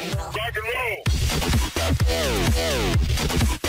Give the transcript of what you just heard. Rock and roll.